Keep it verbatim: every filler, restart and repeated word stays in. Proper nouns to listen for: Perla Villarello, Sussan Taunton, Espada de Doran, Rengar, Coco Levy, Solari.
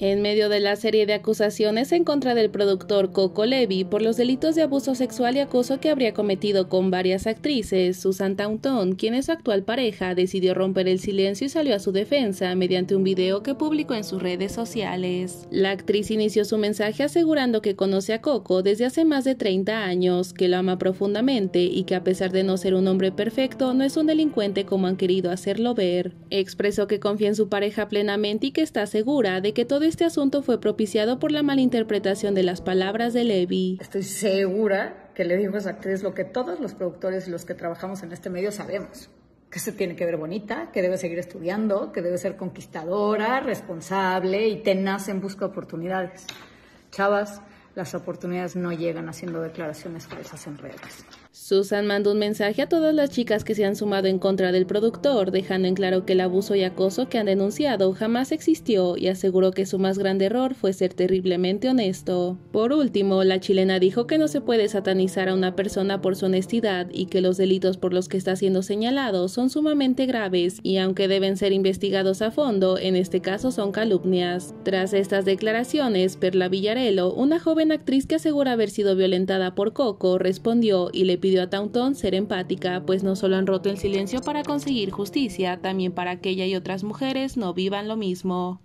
En medio de la serie de acusaciones en contra del productor Coco Levy por los delitos de abuso sexual y acoso que habría cometido con varias actrices, Sussan Taunton, quien es su actual pareja, decidió romper el silencio y salió a su defensa mediante un video que publicó en sus redes sociales. La actriz inició su mensaje asegurando que conoce a Coco desde hace más de treinta años, que lo ama profundamente y que a pesar de no ser un hombre perfecto, no es un delincuente como han querido hacerlo ver. Expresó que confía en su pareja plenamente y que está segura de que todo este asunto fue propiciado por la malinterpretación de las palabras de Levy. Estoy segura que le dijo a esa actriz lo que todos los productores y los que trabajamos en este medio sabemos, que se tiene que ver bonita, que debe seguir estudiando, que debe ser conquistadora, responsable y tenaz en busca de oportunidades. Chavas, las oportunidades no llegan haciendo declaraciones falsas en redes. Sussan mandó un mensaje a todas las chicas que se han sumado en contra del productor, dejando en claro que el abuso y acoso que han denunciado jamás existió y aseguró que su más grande error fue ser terriblemente honesto. Por último, la chilena dijo que no se puede satanizar a una persona por su honestidad y que los delitos por los que está siendo señalado son sumamente graves y aunque deben ser investigados a fondo, en este caso son calumnias. Tras estas declaraciones, Perla Villarello, una joven actriz que asegura haber sido violentada por Coco, respondió y le pidió a Taunton ser empática, pues no solo han roto el silencio para conseguir justicia, también para que ella y otras mujeres no vivan lo mismo.